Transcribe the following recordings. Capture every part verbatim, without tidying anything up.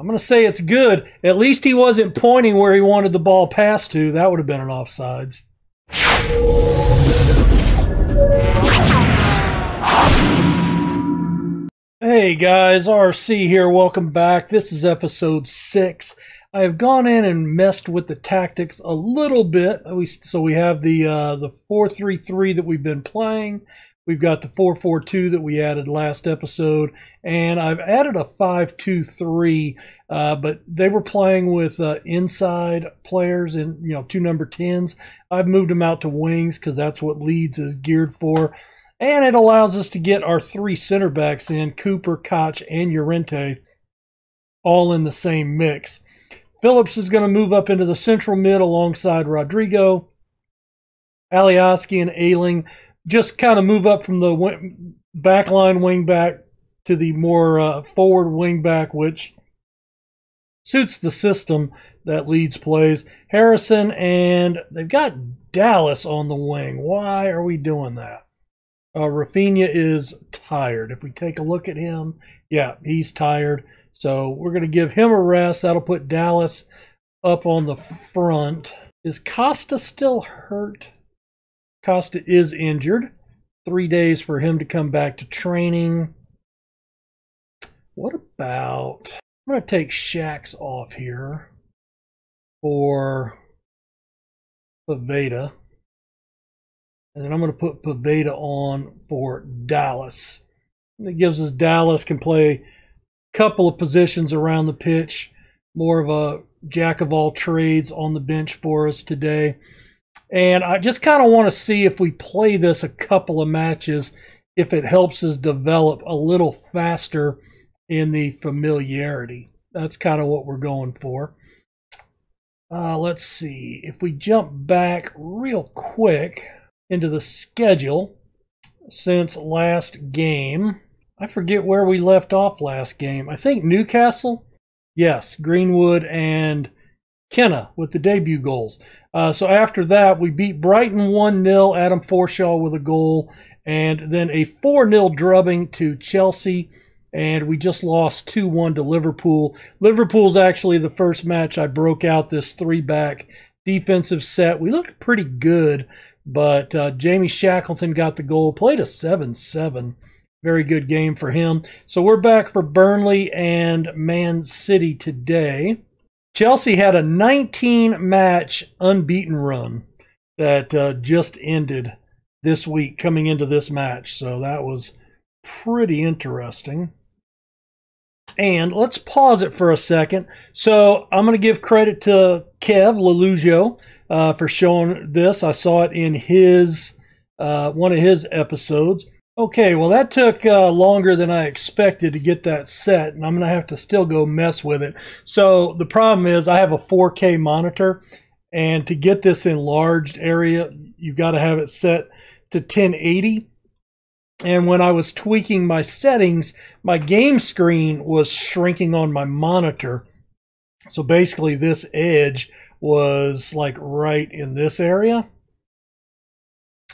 I'm going to say it's good. At least he wasn't pointing where he wanted the ball passed to. That would have been an offsides. Hey guys, R C here. Welcome back. This is episode six. I have gone in and messed with the tactics a little bit. So we have the uh, the four three three that we've been playing. We've got the four four two that we added last episode, and I've added a five two three, uh, but they were playing with uh, inside players and, you know, two number tens. I've moved them out to wings because that's what Leeds is geared for, and it allows us to get our three center backs in, Cooper, Koch, and Llorente, all in the same mix. Phillips is going to move up into the central mid alongside Rodrigo. Alioski and Ailing just kind of move up from the backline wing back to the more uh, forward wing back, which suits the system that Leeds plays. Harrison, and they've got Dallas on the wing. Why are we doing that? Uh, Rafinha is tired. If we take a look at him, yeah, he's tired. So we're going to give him a rest. That'll put Dallas up on the front. Is Costa still hurt? Costa is injured. Three days for him to come back to training. What about... I'm going to take Shax off here for Pavetta. And then I'm going to put Pavetta on for Dallas. It gives us Dallas can play a couple of positions around the pitch. More of a jack-of-all-trades on the bench for us today. And I just kind of want to see if we play this a couple of matches, if it helps us develop a little faster in the familiarity. That's kind of what we're going for. Uh, let's see. If we jump back real quick into the schedule since last game, I forget where we left off last game. I think Newcastle. Yes, Greenwood and Kenna with the debut goals. Uh, so after that, we beat Brighton one nil, Adam Forshaw with a goal, and then a four nil drubbing to Chelsea, and we just lost two one to Liverpool. Liverpool's actually the first match I broke out this three-back defensive set. We looked pretty good, but uh, Jamie Shackleton got the goal, played a seven seven. Very good game for him. So we're back for Burnley and Man City today. Chelsea had a nineteen match unbeaten run that uh, just ended this week coming into this match. So that was pretty interesting. And let's pause it for a second. So I'm going to give credit to Kev Lelugio uh, for showing this. I saw it in his uh, one of his episodes. Okay, well that took uh, longer than I expected to get that set, and I'm going to have to still go mess with it. So the problem is I have a four K monitor, and to get this enlarged area, you've got to have it set to ten eighty. And when I was tweaking my settings, my game screen was shrinking on my monitor. So basically this edge was like right in this area.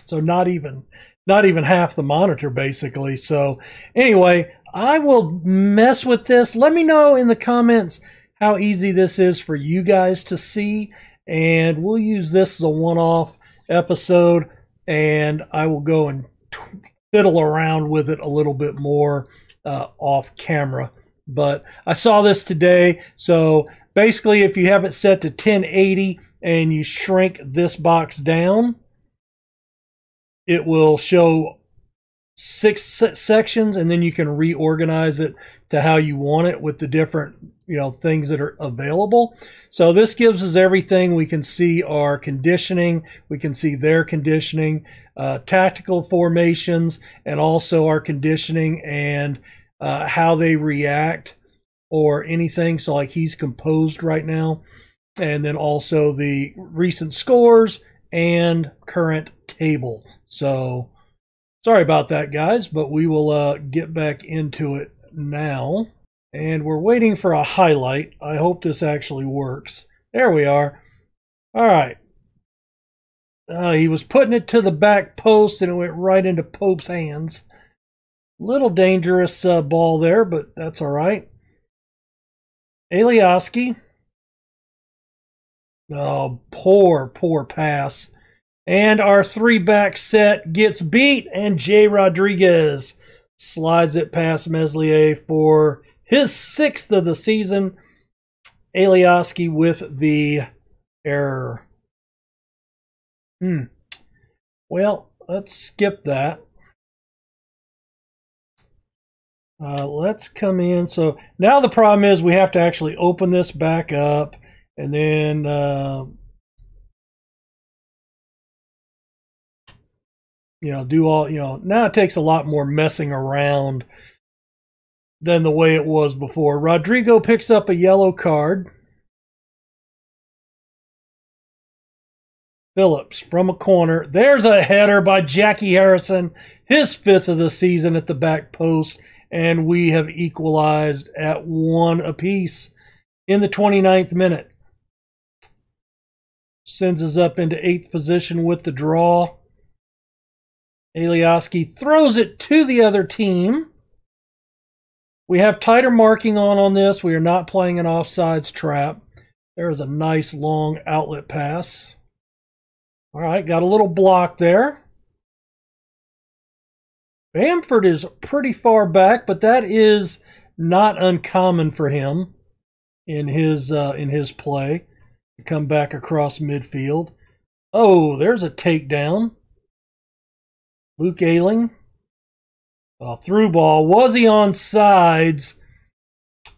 So not even... Not even half the monitor, basically. So anyway, I will mess with this. Let me know in the comments how easy this is for you guys to see. And we'll use this as a one-off episode. And I will go and fiddle around with it a little bit more uh, off camera. But I saw this today. So basically, if you have it set to ten eighty and you shrink this box down, it will show six sections, and then you can reorganize it to how you want it with the different, you know, things that are available. So this gives us everything. We can see our conditioning. We can see their conditioning, uh, tactical formations, and also our conditioning and uh, how they react or anything. So like he's composed right now. And then also the recent scores and current table. So sorry about that, guys, but we will uh, get back into it now. And we're waiting for a highlight. I hope this actually works. There we are. All right. Uh, he was putting it to the back post, and it went right into Pope's hands. Little dangerous uh, ball there, but that's all right. Alioski. Oh, poor, poor pass. And our three-back set gets beat, and Jay Rodriguez slides it past Meslier for his sixth of the season. Alioski with the error. Hmm. Well, let's skip that. Uh, let's come in. So now the problem is we have to actually open this back up, and then uh, you know, do all, you know, now it takes a lot more messing around than the way it was before. Rodrigo picks up a yellow card. Phillips from a corner. There's a header by Jack Harrison, his fifth of the season at the back post, and we have equalized at one apiece in the twenty-ninth minute. Sends us up into eighth position with the draw. Alioski throws it to the other team. We have tighter marking on on this. We are not playing an offsides trap. There is a nice long outlet pass. All right, got a little block there. Bamford is pretty far back, but that is not uncommon for him in his uh, in his play to come back across midfield. Oh, there's a takedown. Luke Ayling. Uh, through ball. Was he on sides?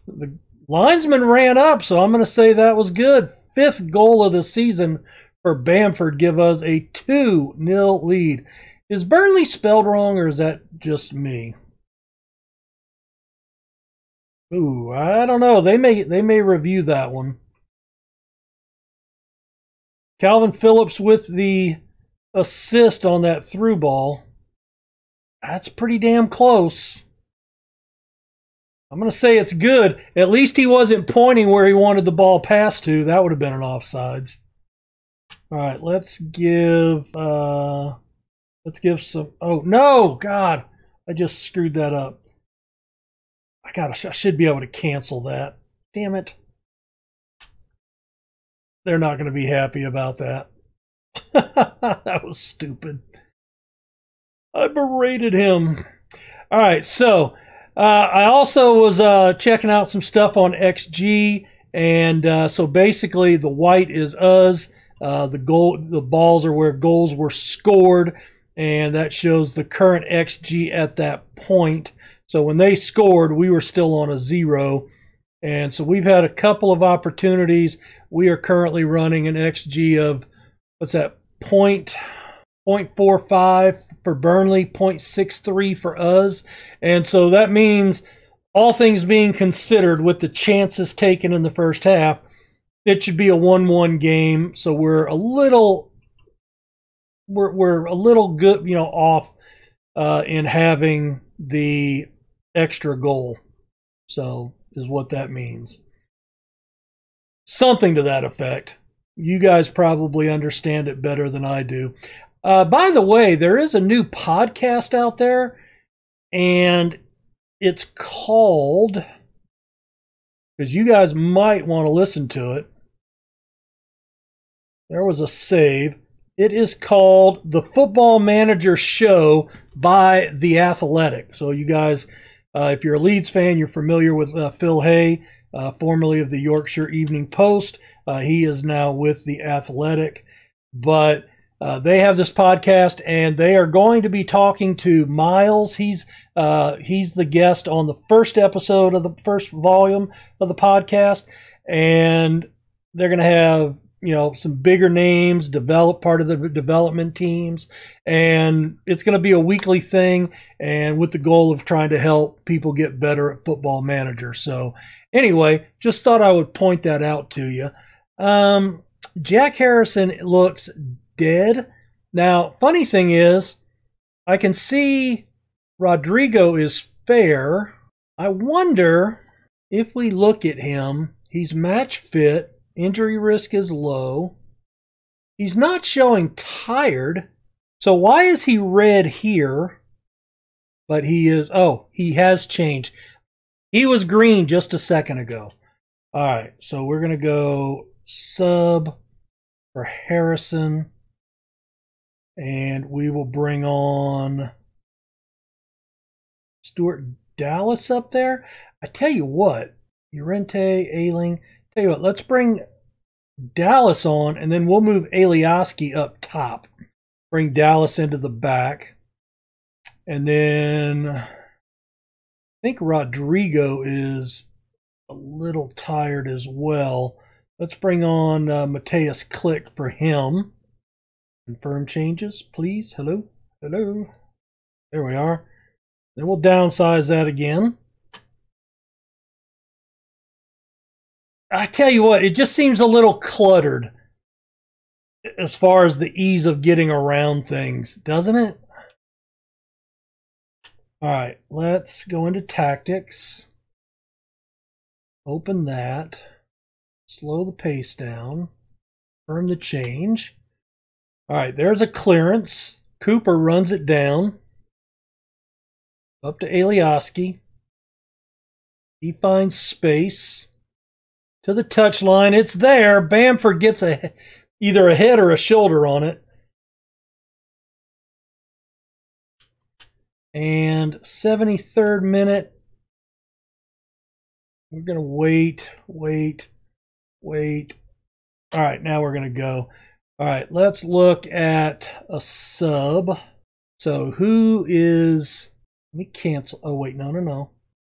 The linesman ran up, so I'm going to say that was good. Fifth goal of the season for Bamford. Give us a two nil lead. Is Burnley spelled wrong, or is that just me? Ooh, I don't know. They may they may review that one. Calvin Phillips with the assist on that through ball. That's pretty damn close. I'm going to say it's good. At least he wasn't pointing where he wanted the ball passed to. That would have been an offsides. All right, let's give uh, let's give some... Oh, no! God! I just screwed that up. I gotta, I should be able to cancel that. Damn it. They're not going to be happy about that. That was stupid. I berated him. All right, so uh, I also was uh, checking out some stuff on X G, and uh, so basically the white is us. Uh, the goal, the balls are where goals were scored, and that shows the current X G at that point. So when they scored, we were still on a zero, and so we've had a couple of opportunities. We are currently running an X G of, what's that, point, point four five. For Burnley, point six three for us. And so that means, all things being considered, with the chances taken in the first half, it should be a one one game. So we're a little we're we're a little good, you know, off uh in having the extra goal. So is what that means. Something to that effect. You guys probably understand it better than I do. Uh, by the way, there is a new podcast out there, and it's called, because you guys might want to listen to it. There was a save. It is called The Football Manager Show by The Athletic. So you guys, uh, if you're a Leeds fan, you're familiar with uh, Phil Hay, uh, formerly of the Yorkshire Evening Post. Uh, he is now with The Athletic, but... Uh, they have this podcast, and they are going to be talking to Miles. He's uh, he's the guest on the first episode of the first volume of the podcast, and they're going to have, you know, some bigger names, develop part of the development teams, and it's going to be a weekly thing, and with the goal of trying to help people get better at Football Manager. So anyway, just thought I would point that out to you. Um, Jack Harrison looks dead. Now, funny thing is, I can see Rodrigo is fair. I wonder if we look at him, he's match fit, injury risk is low. He's not showing tired. So why is he red here? But he is, oh, he has changed. He was green just a second ago. All right, so we're going to go sub for Harrison, and we will bring on Stuart Dallas up there. I tell you what, Llorente, Ailing, tell you what, let's bring Dallas on, and then we'll move Alioski up top. Bring Dallas into the back. And then I think Rodrigo is a little tired as well. Let's bring on uh, Mateus Click for him. Confirm changes, please. Hello. Hello. There we are. Then we'll downsize that again. I tell you what, it just seems a little cluttered as far as the ease of getting around things, doesn't it? All right, let's go into tactics. Open that. Slow the pace down. Confirm the change. All right, there's a clearance. Cooper runs it down. Up to Alioski. He finds space. To the touchline. It's there. Bamford gets a either a head or a shoulder on it. And seventy-third minute. We're going to wait, wait, wait. All right, now we're going to go. All right, let's look at a sub. So who is... Let me cancel. Oh, wait, no, no, no.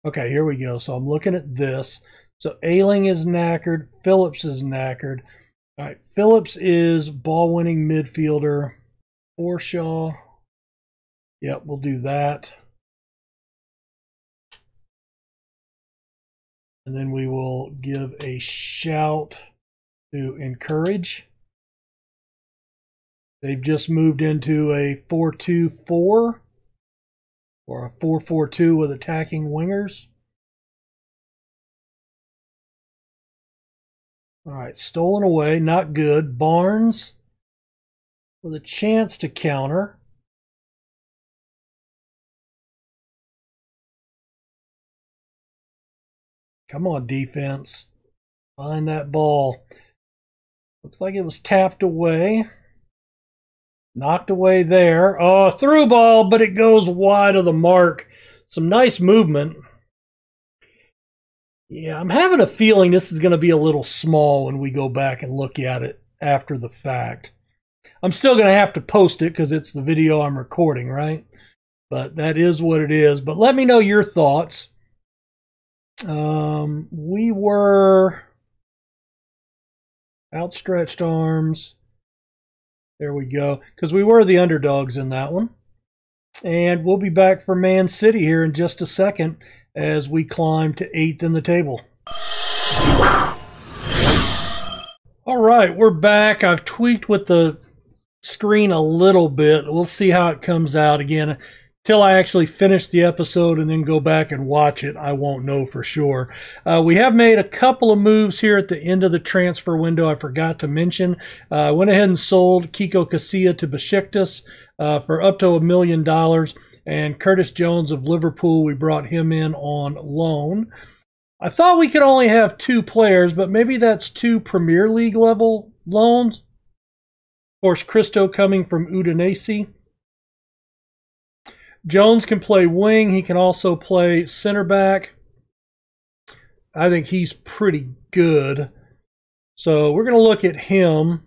Okay, here we go. So I'm looking at this. So Ailing is knackered. Phillips is knackered. All right, Phillips is ball-winning midfielder. Forshaw. Yep, we'll do that. And then we will give a shout to encourage. They've just moved into a four two four or a four four two with attacking wingers. All right, stolen away, not good. Barnes with a chance to counter. Come on, defense. Find that ball. Looks like it was tapped away. Knocked away there. Oh, through ball, but it goes wide of the mark. Some nice movement. Yeah, I'm having a feeling this is going to be a little small when we go back and look at it after the fact. I'm still going to have to post it because it's the video I'm recording, right? But that is what it is. But let me know your thoughts. Um, we were outstretched arms. There we go. Because we were the underdogs in that one. And we'll be back for Man City here in just a second as we climb to eighth in the table. All right, we're back. I've tweaked with the screen a little bit. We'll see how it comes out again. Till I actually finish the episode and then go back and watch it, I won't know for sure. Uh, we have made a couple of moves here at the end of the transfer window I forgot to mention. Uh, I went ahead and sold Kiko Casilla to Besiktas uh, for up to a million dollars. And Curtis Jones of Liverpool, we brought him in on loan. I thought we could only have two players, but maybe that's two Premier League level loans. Of course, Cristo coming from Udinese. Jones can play wing. He can also play center back. I think he's pretty good. So we're going to look at him.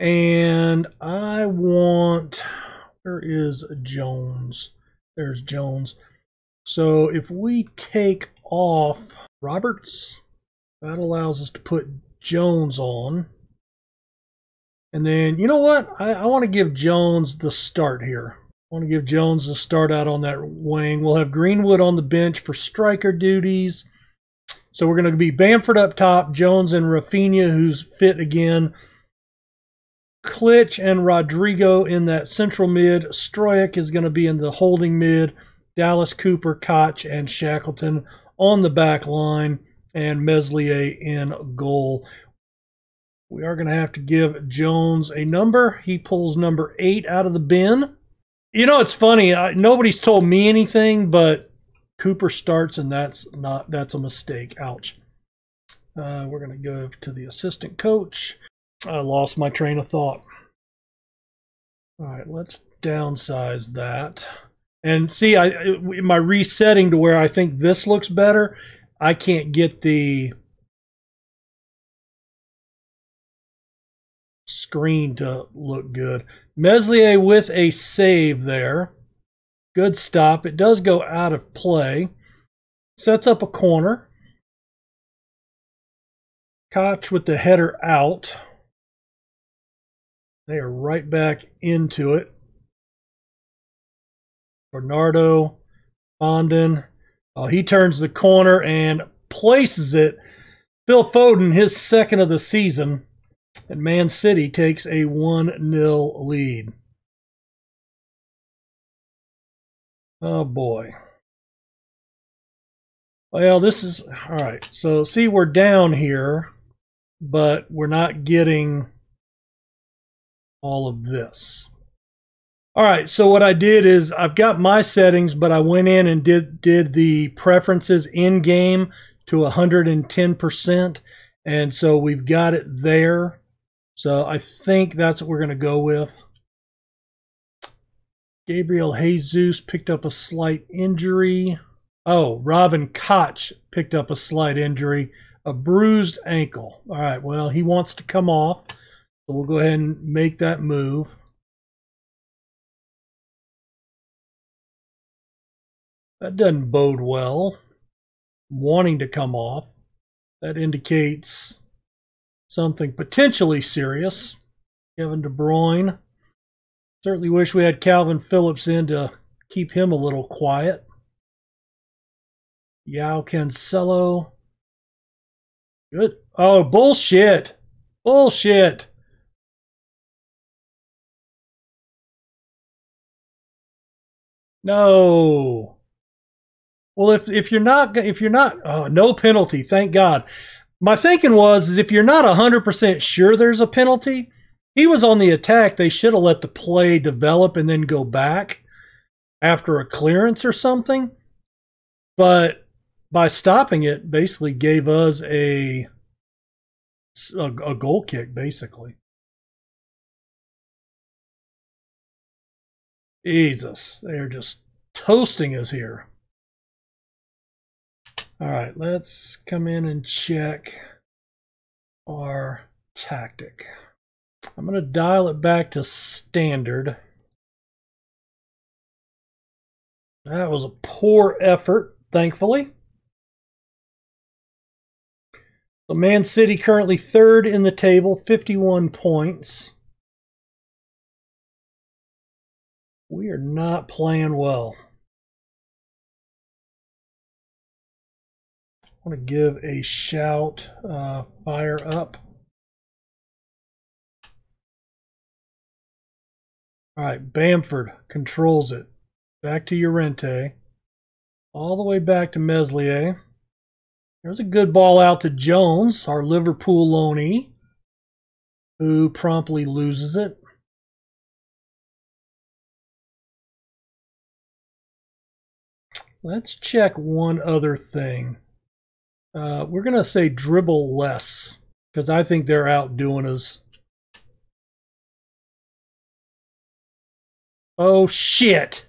And I want... Where is Jones? There's Jones. So if we take off Roberts, that allows us to put Jones on. And then, you know what? I, I want to give Jones the start here. I want to give Jones a start out on that wing. We'll have Greenwood on the bench for striker duties. So we're going to be Bamford up top, Jones and Rafinha, who's fit again. Klitsch and Rodrigo in that central mid. Struijk is going to be in the holding mid. Dallas, Cooper, Koch, and Shackleton on the back line. And Meslier in goal. We are going to have to give Jones a number. He pulls number eight out of the bin. You know, it's funny. I, nobody's told me anything, but Cooper starts, and that's not that's a mistake. Ouch. Uh, we're going to go to the assistant coach. I lost my train of thought. All right, let's downsize that. And see, I in my resetting to where I think this looks better, I can't get the screen to look good. Meslier with a save there. Good stop. It does go out of play. Sets up a corner. Koch with the header out. They are right back into it. Bernardo, Fondon. Oh, he turns the corner and places it. Phil Foden, his second of the season. And Man City takes a one nil lead. Oh, boy. Well, this is... All right, so see, we're down here, but we're not getting all of this. All right, so what I did is I've got my settings, but I went in and did, did the preferences in-game to one hundred ten percent, and so we've got it there. So I think that's what we're going to go with. Gabriel Jesus picked up a slight injury. Oh, Robin Koch picked up a slight injury, a bruised ankle. All right, well, he wants to come off, so we'll go ahead and make that move. That doesn't bode well. Wanting to come off, that indicates something potentially serious. Kevin De Bruyne. Certainly wish we had Calvin Phillips in to keep him a little quiet. Yao Cancelo. Good. Oh, bullshit. Bullshit. No. Well, if if you're not if you're not oh, no penalty, thank God. My thinking was is if you're not one hundred percent sure there's a penalty, he was on the attack. They should have let the play develop and then go back after a clearance or something. But by stopping it, basically gave us a, a, a goal kick, basically. Jesus, they're just toasting us here. All right, let's come in and check our tactic. I'm going to dial it back to standard. That was a poor effort, thankfully. So Man City currently third in the table, fifty-one points. We are not playing well. I want to give a shout, uh, fire up. All right, Bamford controls it. Back to Llorente. All the way back to Meslier. There's a good ball out to Jones, our Liverpool loanee, who promptly loses it. Let's check one other thing. Uh, we're going to say dribble less, because I think they're outdoing us. Oh, shit.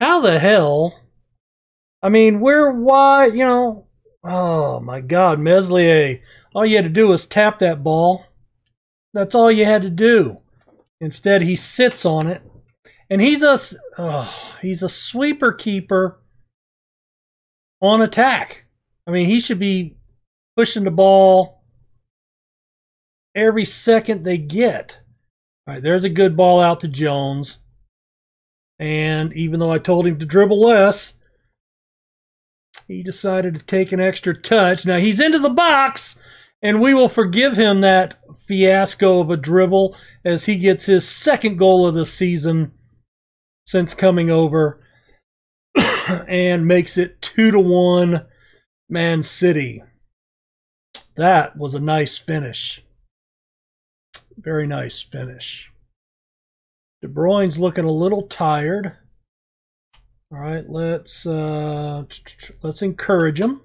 How the hell? I mean, we're wide, you know. Oh, my God, Meslier. All you had to do was tap that ball. That's all you had to do. Instead, he sits on it. And he's a, oh, he's a sweeper keeper. On attack. I mean, he should be pushing the ball every second they get. All right, there's a good ball out to Jones. And even though I told him to dribble less, he decided to take an extra touch. Now, he's into the box, and we will forgive him that fiasco of a dribble as he gets his second goal of the season since coming over. And makes it two to one Man City. That was a nice finish. Very nice finish. De Bruyne's looking a little tired. All right, let's uh, let's encourage him.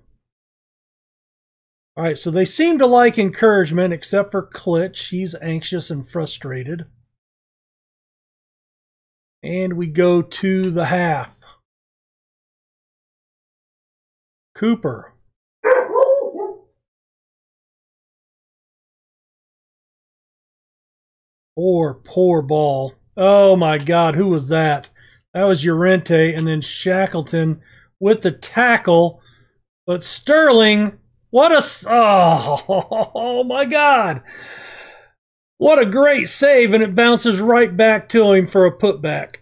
All right, so they seem to like encouragement, except for Klitsch. He's anxious and frustrated. And we go to the half. Cooper. Poor, poor ball. Oh, my God, who was that? That was Llorente, and then Shackleton with the tackle. But Sterling, what a... Oh, oh my God. What a great save, and it bounces right back to him for a putback.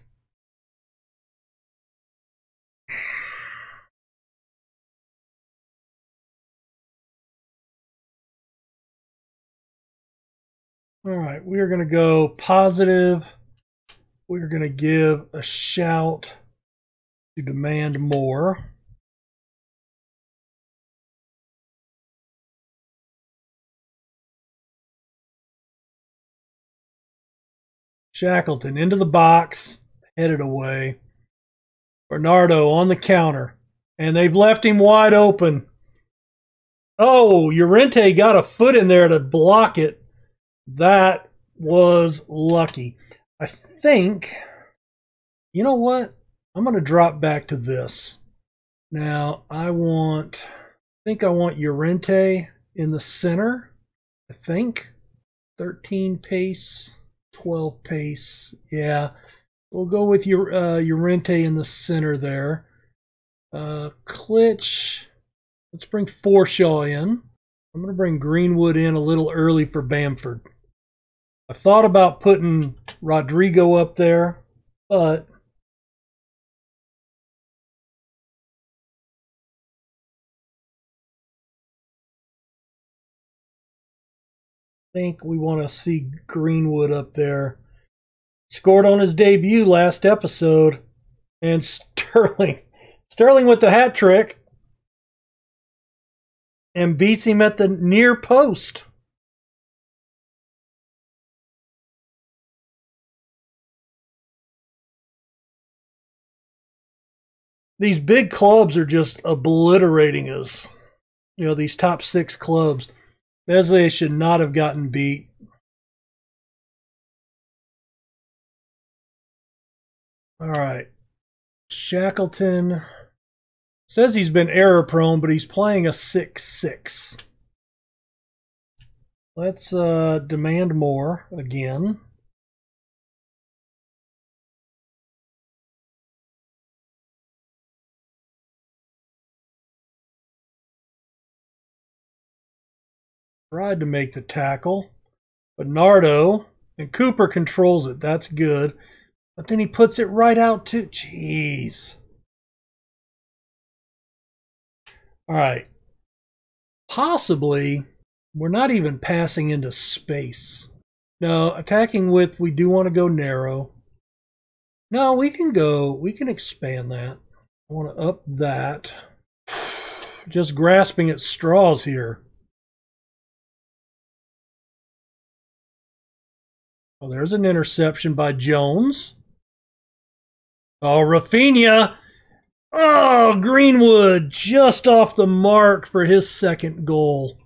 All right, we are going to go positive. We're going to give a shout to demand more. Shackleton into the box, headed away. Bernardo on the counter, and they've left him wide open. Oh, Llorente got a foot in there to block it. That was lucky. I think, you know what? I'm going to drop back to this. Now, I want, I think I want Llorente in the center, I think. thirteen pace, twelve pace, yeah. We'll go with your uh, Llorente in the center there. Uh, Klitsch, let's bring Forshaw in. I'm going to bring Greenwood in a little early for Bamford. I thought about putting Rodrigo up there, but I think we want to see Greenwood up there. Scored on his debut last episode, and Sterling. Sterling with the hat trick and beats him at the near post. These big clubs are just obliterating us. You know, these top six clubs. Meslier should not have gotten beat. All right. Shackleton says he's been error prone, but he's playing a six six. Let's uh, demand more again. Tried to make the tackle. Bernardo, and Cooper controls it. That's good. But then he puts it right out to... Jeez. All right. Possibly, we're not even passing into space. No, attacking width, we do want to go narrow. No, we can go... We can expand that. I want to up that. Just grasping at straws here. Well, there's an interception by Jones. Oh, Rafinha. Oh, Greenwood just off the mark for his second goal.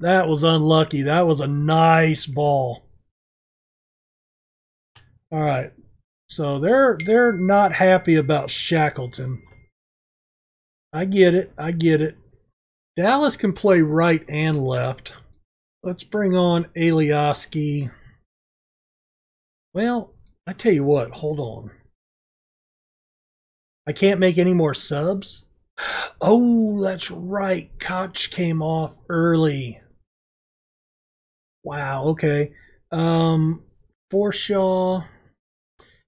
That was unlucky. That was a nice ball. All right. So they're they're not happy about Shackleton. I get it. I get it. Dallas can play right and left. Let's bring on Alioski. Well, I tell you what, hold on. I can't make any more subs. Oh, that's right. Koch came off early. Wow, okay. Um, Forshaw.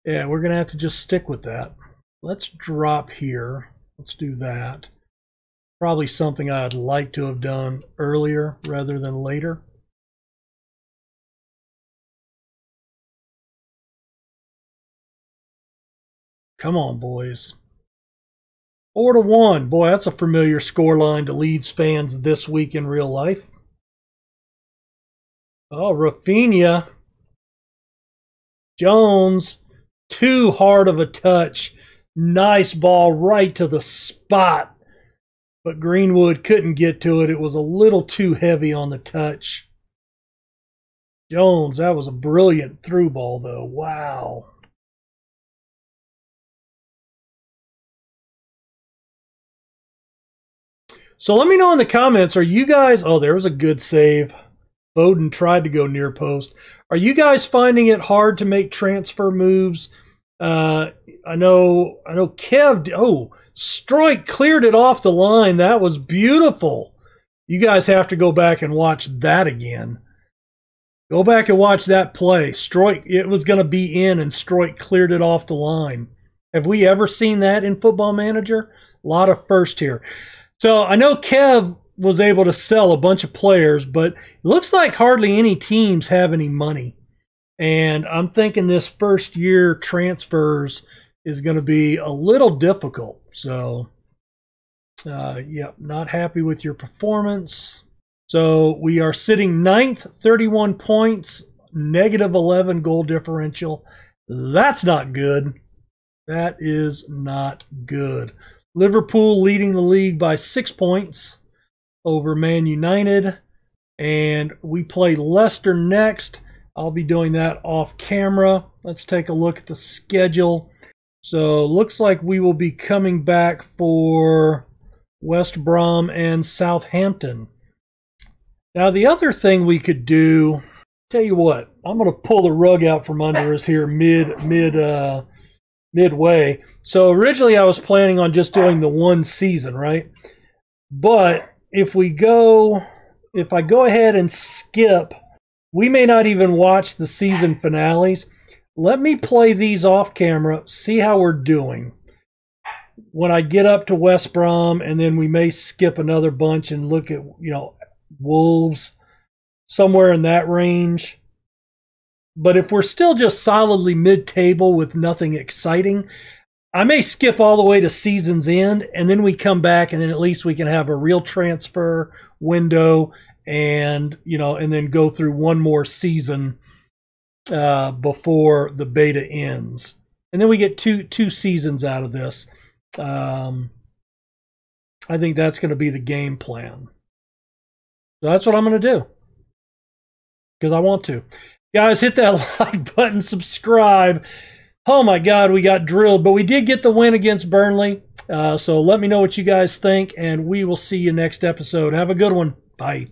Yeah, we're going to have to just stick with that. Let's drop here. Let's do that. Probably something I'd like to have done earlier rather than later. Come on, boys. four to one. Boy, that's a familiar scoreline to Leeds fans this week in real life. Oh, Rafinha. Jones. Too hard of a touch. Nice ball right to the spot. But Greenwood couldn't get to it. It was a little too heavy on the touch. Jones, that was a brilliant through ball, though. Wow. So let me know in the comments, are you guys... Oh, there was a good save. Bowden tried to go near post. Are you guys finding it hard to make transfer moves? Uh, I know I know Kev... Oh, Struijk cleared it off the line. That was beautiful. You guys have to go back and watch that again. Go back and watch that play. Struijk, it was going to be in, and Struijk cleared it off the line. Have we ever seen that in Football Manager? A lot of first here. So I know Kev was able to sell a bunch of players, but it looks like hardly any teams have any money. And I'm thinking this first year transfers is going to be a little difficult. So, uh, yeah, not happy with your performance. So we are sitting ninth, thirty-one points, negative eleven goal differential. That's not good. That is not good. Liverpool leading the league by six points over Man United. And we play Leicester next. I'll be doing that off camera. Let's take a look at the schedule. So looks like we will be coming back for West Brom and Southampton. Now the other thing we could do, tell you what, I'm going to pull the rug out from under us here mid mid uh midway. So originally I was planning on just doing the one season, right? But if we go, if I go ahead and skip, we may not even watch the season finales. Let me play these off camera, see how we're doing. When I get up to West Brom, and then we may skip another bunch and look at, you know, Wolves, somewhere in that range. But if we're still just solidly mid-table with nothing exciting, I may skip all the way to season's end, and then we come back, and then at least we can have a real transfer window, and you know, and then go through one more season uh, before the beta ends, and then we get two two seasons out of this. Um, I think that's going to be the game plan. So that's what I'm going to do because I want to. Guys, hit that like button, subscribe. Oh, my God, we got drilled, but we did get the win against Burnley. Uh, so let me know what you guys think, and we will see you next episode. Have a good one. Bye.